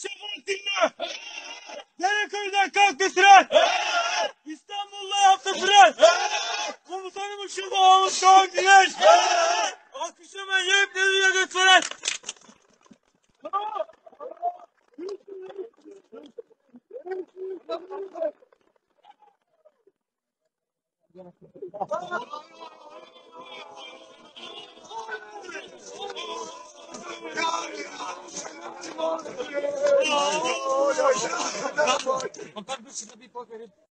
Şefaattin'le Tereköy'den kalktı tren. İstanbul'da yaptı tren. Komutanım Işıl Babamız Doğan Güneş. Akışımen yiyip dediğine götüren. I'll cut this to the people.